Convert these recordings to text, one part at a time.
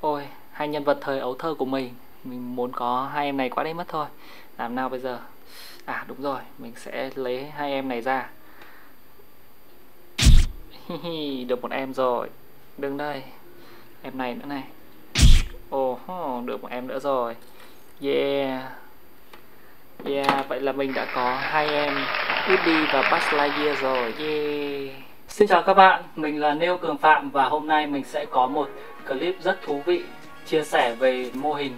Ôi, hai nhân vật thời ấu thơ của mình muốn có hai em này quá đấy mất thôi. Làm nào bây giờ? À đúng rồi, mình sẽ lấy hai em này ra. Được một em rồi. Đứng đây. Em này nữa này. Ồ, được một em nữa rồi. Yeah. Yeah, vậy là mình đã có hai em Woody và Buzz Lightyear rồi. Yeah. Xin chào các bạn, mình là Neo Cuong Phạm và hôm nay mình sẽ có một clip rất thú vị chia sẻ về mô hình.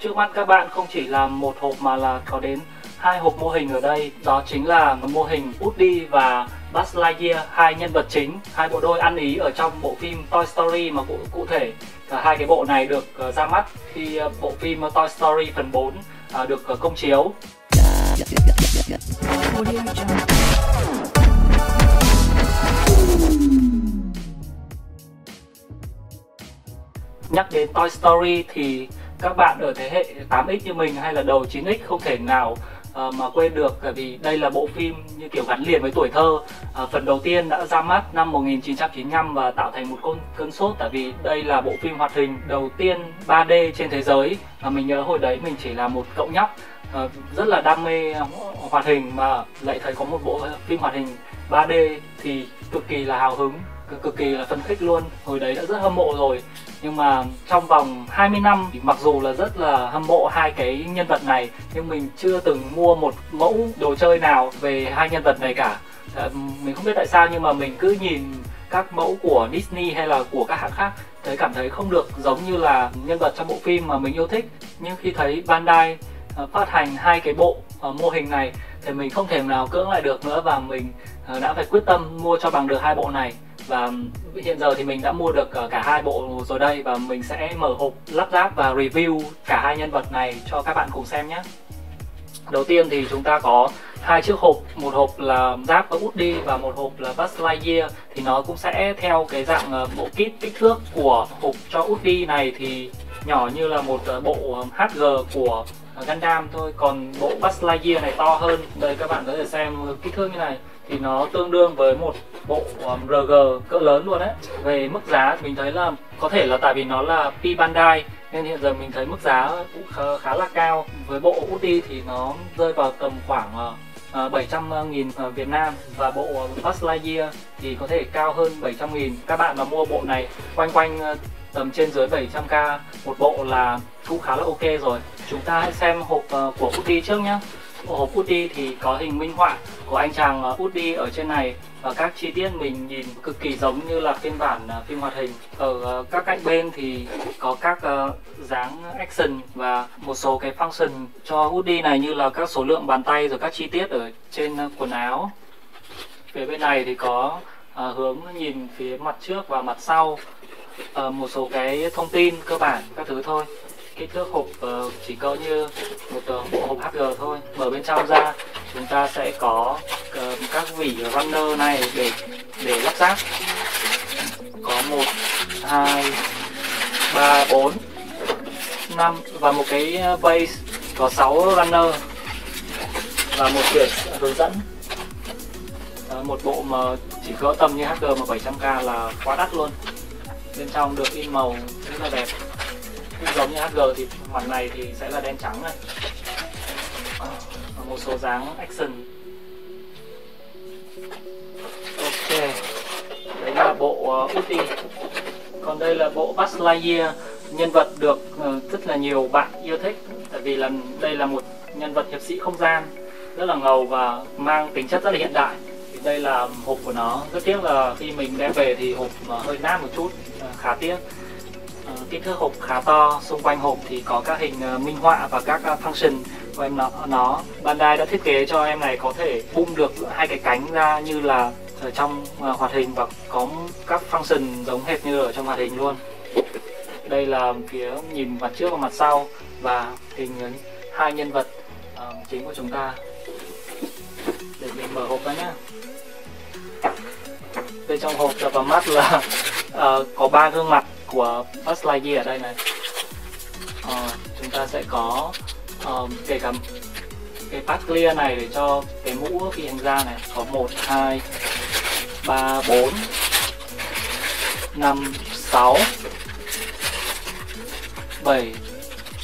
Trước mắt các bạn không chỉ là một hộp mà là có đến hai hộp mô hình ở đây. Đó chính là mô hình Woody và Buzz Lightyear, hai nhân vật chính, hai bộ đôi ăn ý ở trong bộ phim Toy Story mà cụ thể cả hai cái bộ này được ra mắt khi bộ phim Toy Story phần 4 được công chiếu. Nhắc đến Toy Story thì các bạn ở thế hệ 8X như mình hay là đầu 9X không thể nào mà quên được, bởi vì đây là bộ phim như kiểu gắn liền với tuổi thơ. Phần đầu tiên đã ra mắt năm 1995 và tạo thành một cơn sốt, tại vì đây là bộ phim hoạt hình đầu tiên 3D trên thế giới. Mình nhớ hồi đấy mình chỉ là một cậu nhóc rất là đam mê hoạt hình mà lại thấy có một bộ phim hoạt hình 3D thì cực kỳ là hào hứng, cực kỳ là phấn khích luôn. Hồi đấy đã rất hâm mộ rồi, nhưng mà trong vòng 20 năm thì mặc dù là rất là hâm mộ hai cái nhân vật này nhưng mình chưa từng mua một mẫu đồ chơi nào về hai nhân vật này cả. Mình không biết tại sao nhưng mà mình cứ nhìn các mẫu của Disney hay là của các hãng khác thấy cảm thấy không được giống như là nhân vật trong bộ phim mà mình yêu thích. Nhưng khi thấy Bandai phát hành hai cái bộ mô hình này thì mình không thể nào cưỡng lại được nữa và mình đã phải quyết tâm mua cho bằng được hai bộ này. Và hiện giờ thì mình đã mua được cả hai bộ rồi đây, và mình sẽ mở hộp lắp ráp và review cả hai nhân vật này cho các bạn cùng xem nhé. Đầu tiên thì chúng ta có hai chiếc hộp, một hộp là giáp và Woody và một hộp là Buzz Lightyear. Thì nó cũng sẽ theo cái dạng bộ kit. Kích thước của hộp cho Woody này thì nhỏ như là một bộ HG của Gundam thôi, còn bộ Buzz Lightyear này to hơn. Đây các bạn có thể xem kích thước như này thì nó tương đương với một bộ RG cỡ lớn luôn đấy. Về mức giá thì mình thấy là có thể là tại vì nó là P-Bandai nên hiện giờ mình thấy mức giá cũng khá là cao. Với bộ Woody thì nó rơi vào tầm khoảng 700.000 Việt Nam và bộ Buzz Lightyear thì có thể cao hơn 700.000. Các bạn mà mua bộ này quanh tầm trên dưới 700k một bộ là cũng khá là ok rồi. Chúng ta hãy xem hộp của Woody trước nhé. Hộp Woody thì có hình minh họa của anh chàng Woody ở trên này và các chi tiết mình nhìn cực kỳ giống như là phiên bản phim hoạt hình. Ở các cạnh bên thì có các dáng action và một số cái function cho Woody này như là các số lượng bàn tay rồi các chi tiết ở trên quần áo. Phía bên này thì có hướng nhìn phía mặt trước và mặt sau, một số cái thông tin cơ bản các thứ thôi. Kích thước hộp chỉ cỡ như một bộ hộp HG thôi. Mở bên trong ra chúng ta sẽ có các vỉ runner này để lắp ráp. Có 1, 2, 3, 4, 5 và một cái base có 6 runner và một quyển hướng dẫn. Một bộ mà chỉ cỡ tầm như HG mà 700k là quá đắt luôn. Bên trong được in màu rất là đẹp. Giống như HG thì mặt này thì sẽ là đen trắng này. Một số dáng action. Ok, đấy là bộ Woody. Còn đây là bộ Buzz Lightyear, nhân vật được rất là nhiều bạn yêu thích. Tại vì là đây là một nhân vật hiệp sĩ không gian, rất là ngầu và mang tính chất rất là hiện đại. Thì đây là hộp của nó. Rất tiếc là khi mình đem về thì hộp hơi nát một chút, khá tiếc. Kích thước hộp khá to, xung quanh hộp thì có các hình minh họa và các function của em nó. Bandai đã thiết kế cho em này có thể bung được hai cái cánh ra như là ở trong hoạt hình và có các function giống hệt như ở trong hoạt hình luôn. Đây là phía nhìn mặt trước và mặt sau và hình hai nhân vật chính của chúng ta. Để mình mở hộp ra nhé. Bên trong hộp đập vào mắt là có 3 gương mặt của Buzz Lightyear ở đây này. Chúng ta sẽ có kể cả cái pack clear này để cho cái mũ phi hành gia này. Có 1, 2, 3, 4, 5, 6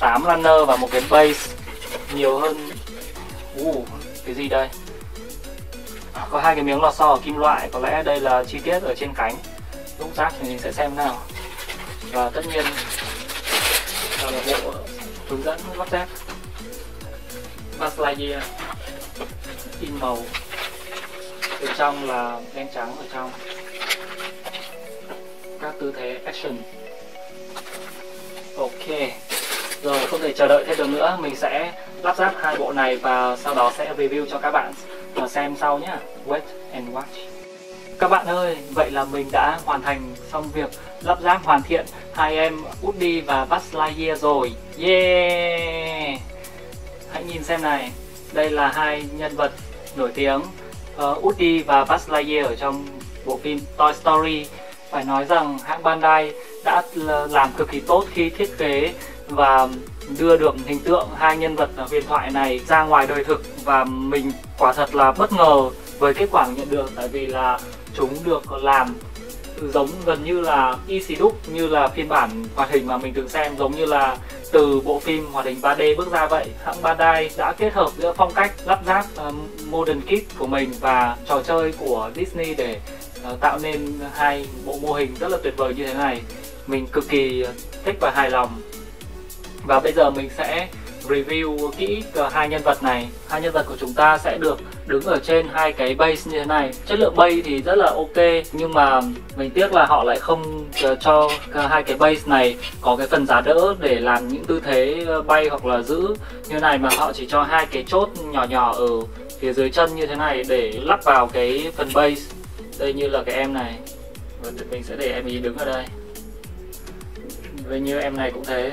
8 runner và một cái base nhiều hơn. Cái gì đây? Có hai cái miếng lò xo kim loại, có lẽ đây là chi tiết ở trên cánh. Lúc rác thì mình sẽ xem nào. Và tất nhiên là bộ hướng dẫn lắp ráp Buzz Lightyear in màu. Ở trong là đen trắng, ở trong các tư thế action. Ok, rồi không thể chờ đợi thêm được nữa, mình sẽ lắp ráp hai bộ này và sau đó sẽ review cho các bạn và xem sau nhé. Wait and watch. Các bạn ơi, vậy là mình đã hoàn thành xong việc lắp ráp hoàn thiện hai em Woody và Buzz Lightyear rồi. Yeah! Hãy nhìn xem này, đây là hai nhân vật nổi tiếng Woody và Buzz Lightyear ở trong bộ phim Toy Story. Phải nói rằng hãng Bandai đã làm cực kỳ tốt khi thiết kế và đưa được hình tượng hai nhân vật huyền thoại này ra ngoài đời thực, và mình quả thật là bất ngờ với kết quả nhận được, tại vì là chúng được làm giống gần như là y xì đúc như là phiên bản hoạt hình mà mình từng xem, giống như là từ bộ phim hoạt hình 3D bước ra vậy. Hãng Bandai đã kết hợp giữa phong cách lắp ráp Modern Kids của mình và trò chơi của Disney để tạo nên hai bộ mô hình rất là tuyệt vời như thế này. Mình cực kỳ thích và hài lòng. Và bây giờ mình sẽ review kỹ hai nhân vật này. Hai nhân vật của chúng ta sẽ được đứng ở trên hai cái base như thế này. Chất lượng base thì rất là ok, nhưng mà mình tiếc là họ lại không cho hai cái base này có cái phần giá đỡ để làm những tư thế bay hoặc là giữ như thế này, mà họ chỉ cho hai cái chốt nhỏ nhỏ ở phía dưới chân như thế này để lắp vào cái phần base. Đây như là cái em này, mình sẽ để em ý đứng ở đây. Với như em này cũng thế,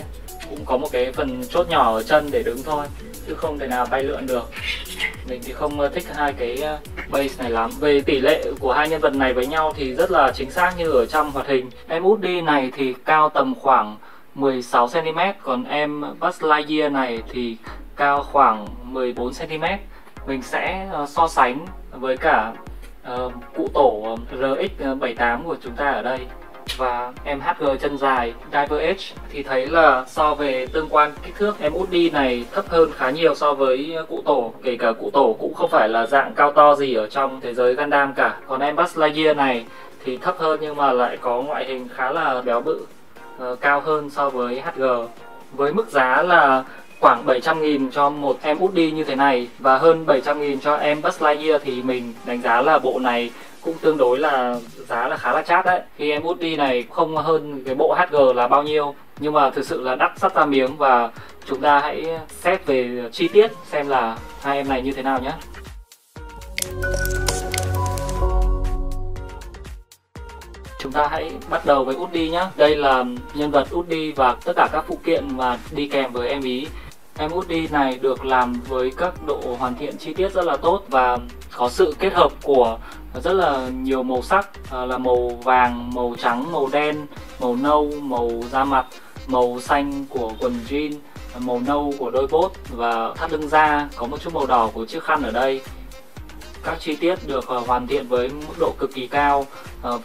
cũng có một cái phần chốt nhỏ ở chân để đứng thôi, chứ không thể nào bay lượn được. Mình thì không thích hai cái base này lắm. Về tỷ lệ của hai nhân vật này với nhau thì rất là chính xác như ở trong hoạt hình. Em Woody này thì cao tầm khoảng 16cm, còn em Buzz Lightyear này thì cao khoảng 14cm. Mình sẽ so sánh với cả cụ tổ RX78 của chúng ta ở đây và em HG chân dài Diver Edge, thì thấy là so về tương quan kích thước, em Woody này thấp hơn khá nhiều so với cụ tổ, kể cả cụ tổ cũng không phải là dạng cao to gì ở trong thế giới Gundam cả. Còn em Buzz Lightyear này thì thấp hơn nhưng mà lại có ngoại hình khá là béo bự, cao hơn so với HG, với mức giá là khoảng 700.000 cho một em Woody như thế này và hơn 700.000 cho em Buzz Lightyear, thì mình đánh giá là bộ này cũng tương đối là giá là khá là chát đấy. Khi em Woody này không hơn cái bộ HG là bao nhiêu, nhưng mà thực sự là đắt sắt ra miếng, và chúng ta hãy xét về chi tiết xem là hai em này như thế nào nhé. Chúng ta hãy bắt đầu với Woody nhé. Đây là nhân vật Woody và tất cả các phụ kiện mà đi kèm với em ý. Em Woody này được làm với các độ hoàn thiện chi tiết rất là tốt và có sự kết hợp của rất là nhiều màu sắc, là màu vàng, màu trắng, màu đen, màu nâu, màu da mặt, màu xanh của quần jean, màu nâu của đôi bốt và thắt lưng da, có một chút màu đỏ của chiếc khăn ở đây. Các chi tiết được hoàn thiện với mức độ cực kỳ cao,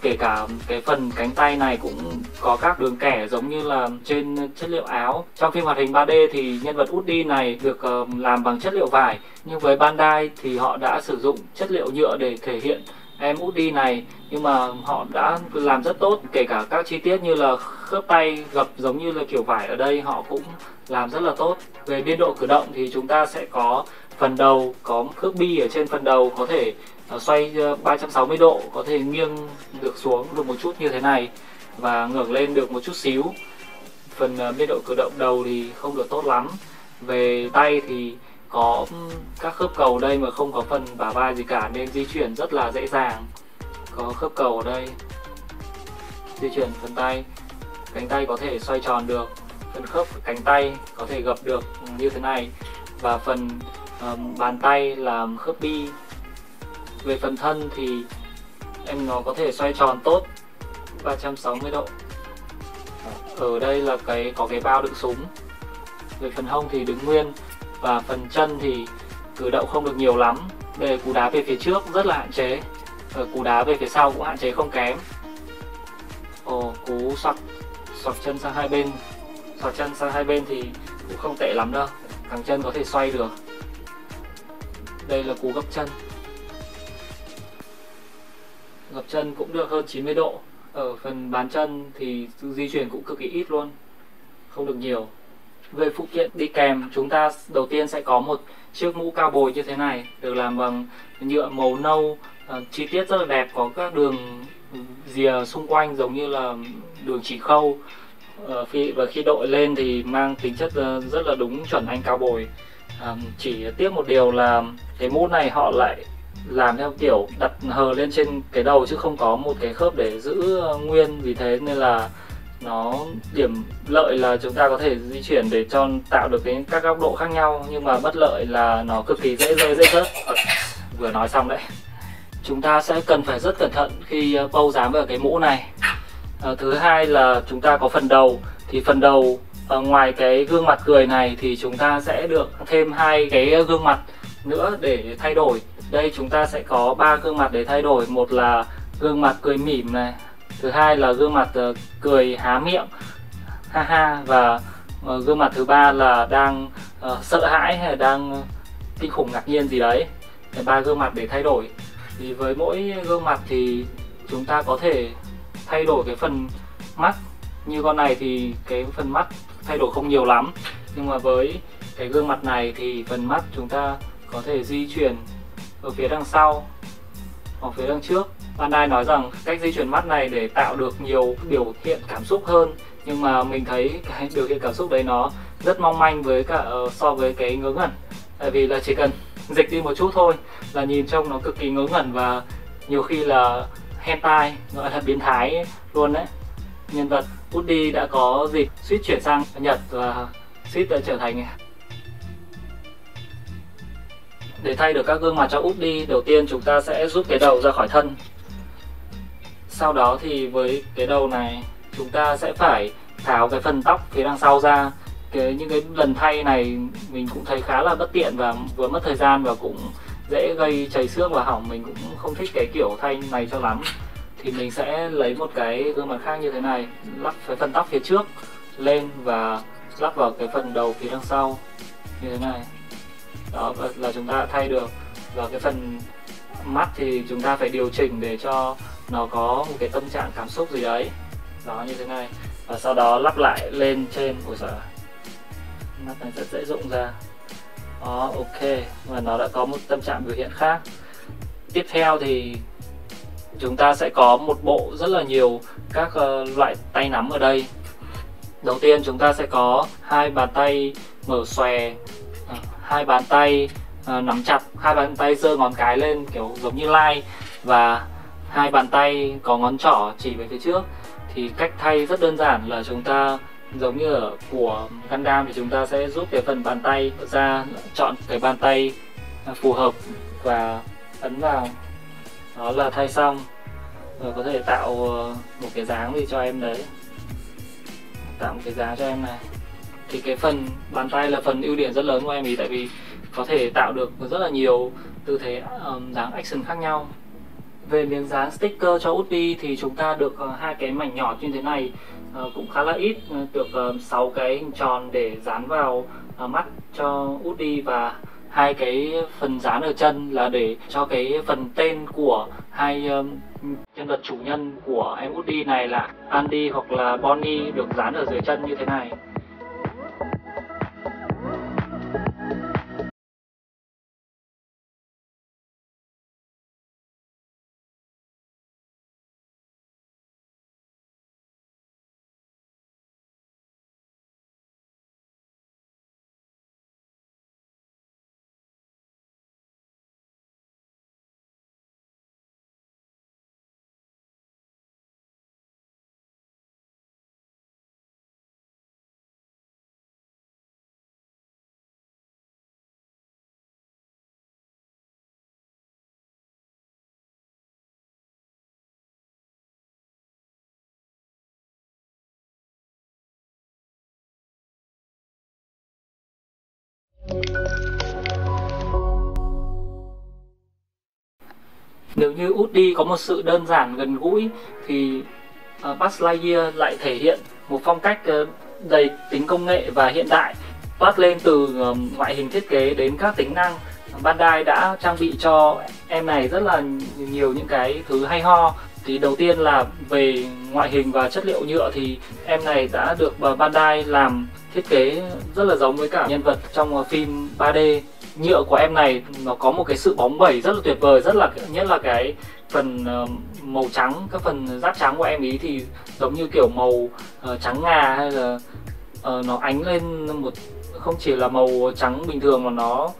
kể cả cái phần cánh tay này cũng có các đường kẻ giống như là trên chất liệu áo. Trong phim hoạt hình 3D thì nhân vật Woody này được làm bằng chất liệu vải, nhưng với Bandai thì họ đã sử dụng chất liệu nhựa để thể hiện em Woody này, nhưng mà họ đã làm rất tốt, kể cả các chi tiết như là khớp tay gập giống như là kiểu vải ở đây họ cũng làm rất là tốt. Về biên độ cử động thì chúng ta sẽ có phần đầu, có khớp bi ở trên phần đầu, có thể xoay 360 độ, có thể nghiêng được xuống được một chút như thế này và ngẩng lên được một chút xíu. Phần biên độ cử động đầu thì không được tốt lắm. Về tay thì có các khớp cầu đây mà không có phần bả vai gì cả nên di chuyển rất là dễ dàng. Có khớp cầu ở đây di chuyển phần tay, cánh tay có thể xoay tròn được, phần khớp cánh tay có thể gập được như thế này, và phần bàn tay là khớp bi. Về phần thân thì em nó có thể xoay tròn tốt 360 độ. Ở đây là có cái bao đựng súng. Về phần hông thì đứng nguyên, và phần chân thì cử động không được nhiều lắm. Về cú đá về phía trước rất là hạn chế, ở cú đá về phía sau cũng hạn chế không kém. Cú xoạc chân sang hai bên thò chân sang hai bên thì cũng không tệ lắm đâu, thằng chân có thể xoay được. Đây là cú gập chân, gập chân cũng được hơn 90 độ. Ở phần bán chân thì di chuyển cũng cực kỳ ít luôn, không được nhiều. Về phụ kiện đi kèm, chúng ta đầu tiên sẽ có một chiếc mũ cao bồi như thế này, được làm bằng nhựa màu nâu, chi tiết rất là đẹp, có các đường rìa xung quanh giống như là đường chỉ khâu. Và khi đội lên thì mang tính chất rất là đúng chuẩn anh cao bồi. Chỉ tiếc một điều là cái mũ này họ lại làm theo kiểu đặt hờ lên trên cái đầu chứ không có một cái khớp để giữ nguyên, vì thế nên là nó điểm lợi là chúng ta có thể di chuyển để cho tạo được cái các góc độ khác nhau, nhưng mà bất lợi là nó cực kỳ dễ rơi dễ rớt. Vừa nói xong đấy. Chúng ta sẽ cần phải rất cẩn thận khi bâu dám vào cái mũ này. Thứ hai là chúng ta có phần đầu, thì phần đầu ngoài cái gương mặt cười này thì chúng ta sẽ được thêm hai cái gương mặt nữa để thay đổi. Đây chúng ta sẽ có ba gương mặt để thay đổi, một là gương mặt cười mỉm này, thứ hai là gương mặt cười há miệng ha ha, và gương mặt thứ ba là đang sợ hãi hay là đang kinh khủng ngạc nhiên gì đấy. Ba gương mặt để thay đổi. Thì với mỗi gương mặt thì chúng ta có thể thay đổi cái phần mắt. Như con này thì cái phần mắt thay đổi không nhiều lắm, nhưng mà với cái gương mặt này thì phần mắt chúng ta có thể di chuyển ở phía đằng sau hoặc phía đằng trước. Bandai nói rằng cách di chuyển mắt này để tạo được nhiều biểu hiện cảm xúc hơn, nhưng mà mình thấy cái biểu hiện cảm xúc đấy nó rất mong manh với cả so với cái ngớ ngẩn. Tại vì là chỉ cần dịch đi một chút thôi là nhìn trông nó cực kỳ ngớ ngẩn và nhiều khi là hentai, gọi là biến thái ấy, luôn đấy. Nhân vật Woody đã có dịp suýt chuyển sang Nhật và suýt đã trở thành. Để thay được các gương mặt cho Woody, đầu tiên chúng ta sẽ rút cái đầu ra khỏi thân. Sau đó thì với cái đầu này chúng ta sẽ phải tháo cái phần tóc phía đằng sau ra. Những cái lần thay này mình cũng thấy khá là bất tiện và vừa mất thời gian và cũng dễ gây chảy xước và hỏng. Mình cũng không thích cái kiểu thay này cho lắm. Thì mình sẽ lấy một cái gương mặt khác như thế này, lắp cái phần tóc phía trước lên và lắp vào cái phần đầu phía đằng sau như thế này. Đó là chúng ta đã thay được. Và cái phần mắt thì chúng ta phải điều chỉnh để cho nó có một cái tâm trạng cảm xúc gì đấy. Đó, như thế này. Và sau đó lắp lại lên trên. Ôi giời, mắt này rất dễ rụng ra. Đó, ok. Và nó đã có một tâm trạng biểu hiện khác. Tiếp theo thì chúng ta sẽ có một bộ rất là nhiều các loại tay nắm ở đây. Đầu tiên chúng ta sẽ có hai bàn tay mở xòe, hai bàn tay nắm chặt, hai bàn tay giơ ngón cái lên kiểu giống như lai, và hai bàn tay có ngón trỏ chỉ về phía trước. Thì cách thay rất đơn giản là chúng ta giống như ở của Gundam thì chúng ta sẽ rút cái phần bàn tay ra, chọn cái bàn tay phù hợp và ấn vào. Đó là thay xong rồi. Có thể tạo một cái dáng gì cho em đấy, tạo một cái dáng cho em này. Thì cái phần bàn tay là phần ưu điểm rất lớn của em ý, tại vì có thể tạo được rất là nhiều tư thế dáng action khác nhau. Về miếng dán sticker cho Woody thì chúng ta được hai cái mảnh nhỏ như thế này, cũng khá là ít, được 6 cái hình tròn để dán vào mắt cho Woody, và hai cái phần dán ở chân là để cho cái phần tên của hai nhân vật chủ nhân của em Woody này là Andy hoặc là Bonnie được dán ở dưới chân như thế này. Nếu như Woody có một sự đơn giản gần gũi thì Buzz Lightyear lại thể hiện một phong cách đầy tính công nghệ và hiện đại. Toát lên từ ngoại hình thiết kế đến các tính năng, Bandai đã trang bị cho em này rất là nhiều những cái thứ hay ho. Thì đầu tiên là về ngoại hình và chất liệu nhựa thì em này đã được Bandai làm thiết kế rất là giống với cả nhân vật trong phim 3D. Nhựa của em này nó có một cái sự bóng bẩy rất là tuyệt vời, nhất là cái phần màu trắng, các phần giáp trắng của em ý thì giống như kiểu màu trắng ngà, hay là nó ánh lên một, không chỉ là màu trắng bình thường mà nó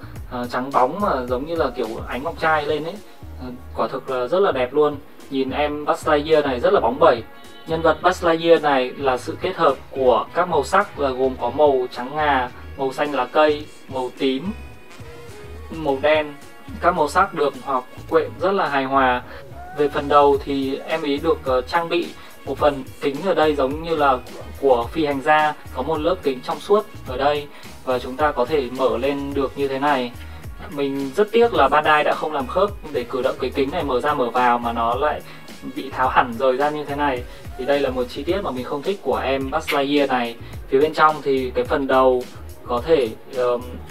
trắng bóng mà giống như là kiểu ánh ngọc trai lên ấy. Quả thực là rất là đẹp luôn. Nhìn em Buzz Lightyear này rất là bóng bẩy. Nhân vật Buzz Lightyear này là sự kết hợp của các màu sắc, là gồm có màu trắng ngà, màu xanh lá cây, màu tím, màu đen. Các màu sắc được hòa quyện rất là hài hòa. Về phần đầu thì em ý được trang bị một phần kính ở đây giống như là của phi hành gia, có một lớp kính trong suốt ở đây và chúng ta có thể mở lên được như thế này. Mình rất tiếc là Bandai đã không làm khớp để cử động cái kính này mở ra mở vào mà nó lại bị tháo hẳn rời ra như thế này. Thì đây là một chi tiết mà mình không thích của em Buzz Lightyear này. Phía bên trong thì cái phần đầu có thể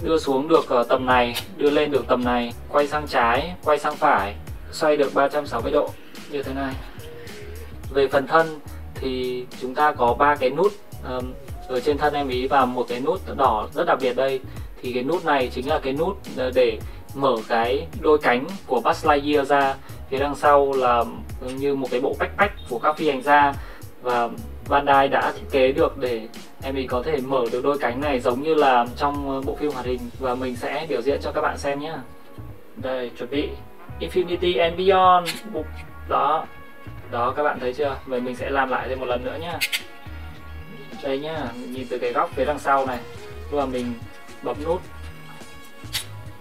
đưa xuống được tầm này, đưa lên được tầm này, quay sang trái, quay sang phải, xoay được 360 độ như thế này. Về phần thân thì chúng ta có 3 cái nút ở trên thân em ý và một cái nút đỏ rất đặc biệt đây. Thì cái nút này chính là cái nút để mở cái đôi cánh của Buzz Lightyear ra. Phía đằng sau là như một cái bộ backpack của các phi hành gia và Bandai đã thiết kế được để em ý có thể mở được đôi cánh này giống như là trong bộ phim hoạt hình, và mình sẽ biểu diễn cho các bạn xem nhé. Đây, chuẩn bị Infinity and Beyond. Đó, đó các bạn thấy chưa? Vậy mình sẽ làm lại thêm một lần nữa nhá. Đây nhá, nhìn từ cái góc phía đằng sau này, và mình bấm nút.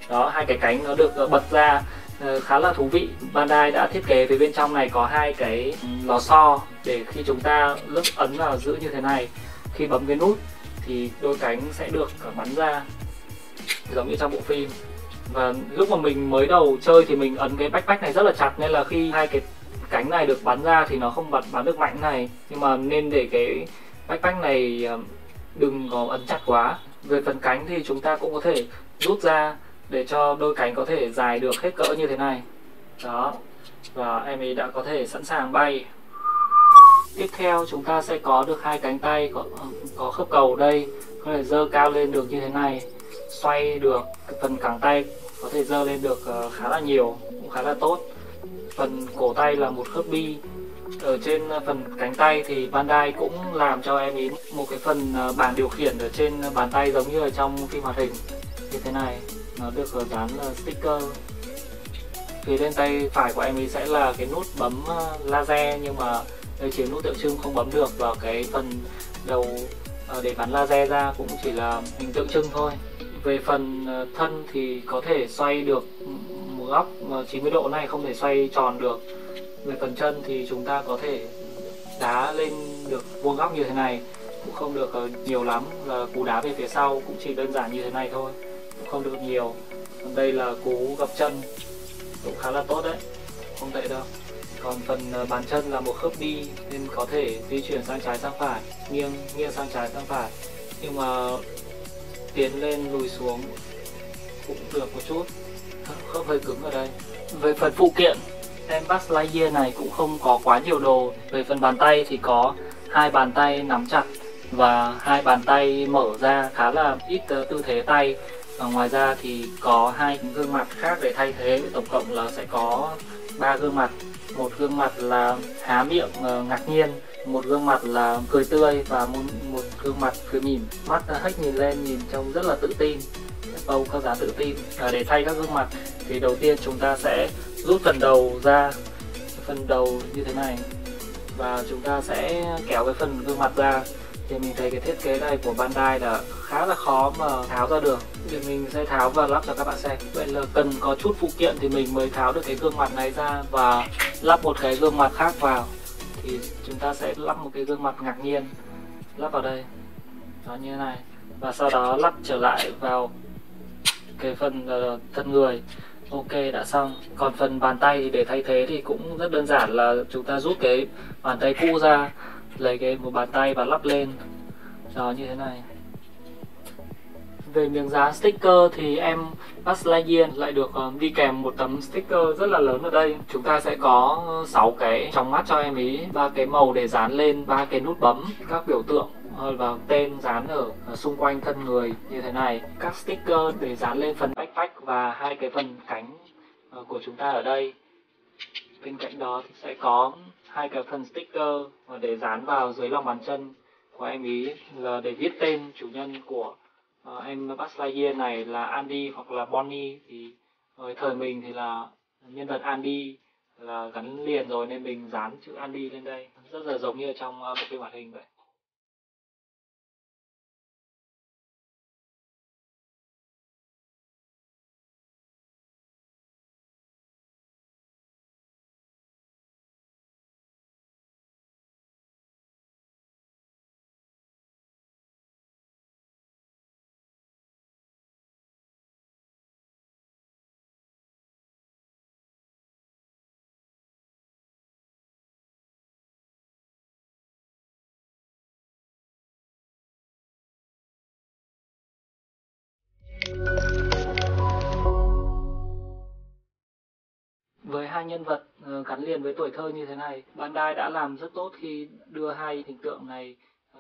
Đó, hai cái cánh nó được bật ra, khá là thú vị. Bandai đã thiết kế về bên trong này có hai cái lò xo để khi chúng ta lướt ấn vào giữ như thế này, khi bấm cái nút thì đôi cánh sẽ được bắn ra giống như trong bộ phim. Và lúc mà mình mới đầu chơi thì mình ấn cái backpack này rất là chặt nên là khi hai cái cánh này được bắn ra thì nó không bắn được mạnh này, nhưng mà nên để cái backpack này đừng có ấn chặt quá. Về phần cánh thì chúng ta cũng có thể rút ra để cho đôi cánh có thể dài được hết cỡ như thế này. Đó, và em ấy đã có thể sẵn sàng bay. Tiếp theo chúng ta sẽ có được hai cánh tay có khớp cầu đây, có thể dơ cao lên được như thế này, xoay được phần cẳng tay, có thể dơ lên được khá là nhiều, cũng khá là tốt. Phần cổ tay là một khớp bi. Ở trên phần cánh tay thì Bandai cũng làm cho em ý một cái phần bàn điều khiển ở trên bàn tay giống như ở trong phim hoạt hình như thế này, nó được dán sticker. Phía bên tay phải của em ý sẽ là cái nút bấm laser, nhưng mà đây chỉ nút tượng trưng không bấm được, và cái phần đầu để bắn laser ra cũng chỉ là hình tượng trưng thôi. Về phần thân thì có thể xoay được một góc 90 độ này, không thể xoay tròn được. Về phần chân thì chúng ta có thể đá lên được vuông góc như thế này, cũng không được nhiều lắm, là cú đá về phía sau cũng chỉ đơn giản như thế này thôi, cũng không được nhiều. Còn đây là cú gập chân, cũng khá là tốt đấy, không tệ đâu. Còn phần bàn chân là một khớp đi nên có thể di chuyển sang trái sang phải, nghiêng sang trái sang phải, nhưng mà tiến lên lùi xuống cũng được một chút, khớp hơi cứng ở đây. Về phần phụ kiện, em Buzz Lightyear này cũng không có quá nhiều đồ. Về phần bàn tay thì có hai bàn tay nắm chặt và hai bàn tay mở ra, khá là ít tư thế tay. Và ngoài ra thì có hai gương mặt khác để thay thế, tổng cộng là sẽ có 3 gương mặt. Một gương mặt là há miệng ngạc nhiên, một gương mặt là cười tươi và một gương mặt cười mỉm, mắt hếch nhìn lên, nhìn trông rất là tự tin, bầu các dáng tự tin. Để thay các gương mặt thì đầu tiên chúng ta sẽ rút phần đầu ra, phần đầu như thế này, và chúng ta sẽ kéo cái phần gương mặt ra. Thì mình thấy cái thiết kế này của Bandai là khá là khó mà tháo ra được, thì mình sẽ tháo và lắp cho các bạn xem. Vậy là cần có chút phụ kiện thì mình mới tháo được cái gương mặt này ra và lắp một cái gương mặt khác vào. Thì chúng ta sẽ lắp một cái gương mặt ngạc nhiên, lắp vào đây, nó như thế này, và sau đó lắp trở lại vào cái phần thân người. Ok, đã xong. Còn phần bàn tay thì để thay thế thì cũng rất đơn giản, là chúng ta rút cái bàn tay cũ ra, lấy một bàn tay và lắp lên. Rồi như thế này. Về miếng giá sticker thì em Buzz Lightyear lại được đi kèm một tấm sticker rất là lớn ở đây. Chúng ta sẽ có 6 cái trong mắt cho em ý, 3 cái màu để dán lên, 3 cái nút bấm, các biểu tượng và tên dán ở xung quanh thân người như thế này, các sticker để dán lên phần backpack và 2 cái phần cánh của chúng ta ở đây. Bên cạnh đó thì sẽ có 2 cái phần sticker để dán vào dưới lòng bàn chân của em ý, là để viết tên chủ nhân của em Buzz Lightyear này là Andy hoặc là Bonnie. Thì thời mình thì là nhân vật Andy là gắn liền rồi nên mình dán chữ Andy lên đây, rất là giống như ở trong bộ phim hoạt hình vậy. Với hai nhân vật gắn liền với tuổi thơ như thế này, Bandai đã làm rất tốt khi đưa hai hình tượng này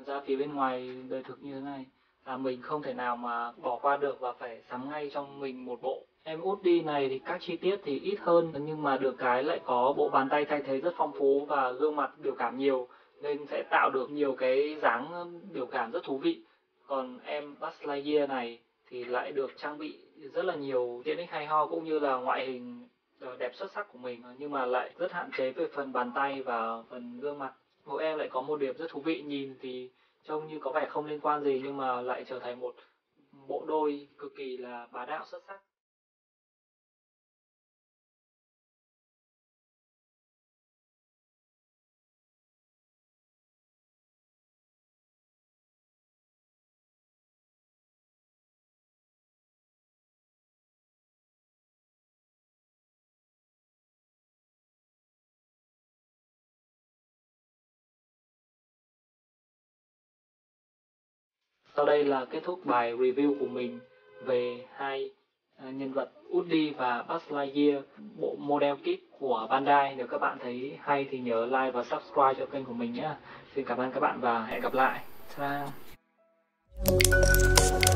ra phía bên ngoài đời thực như thế này, là mình không thể nào mà bỏ qua được và phải sắm ngay cho mình một bộ. Em út đi này thì các chi tiết thì ít hơn, nhưng mà được cái lại có bộ bàn tay thay thế rất phong phú và gương mặt biểu cảm nhiều, nên sẽ tạo được nhiều cái dáng biểu cảm rất thú vị. Còn em Buzz Lightyear này thì lại được trang bị rất là nhiều tiện ích hay ho cũng như là ngoại hình đẹp xuất sắc của mình, nhưng mà lại rất hạn chế về phần bàn tay và phần gương mặt. Bộ em lại có một điểm rất thú vị, nhìn thì trông như có vẻ không liên quan gì nhưng mà lại trở thành một bộ đôi cực kỳ là bá đạo xuất sắc. Sau đây là kết thúc bài review của mình về hai nhân vật Woody và Buzz Lightyear, bộ model kit của Bandai. Nếu các bạn thấy hay thì nhớ like và subscribe cho kênh của mình nhé. Xin cảm ơn các bạn và hẹn gặp lại. Ciao.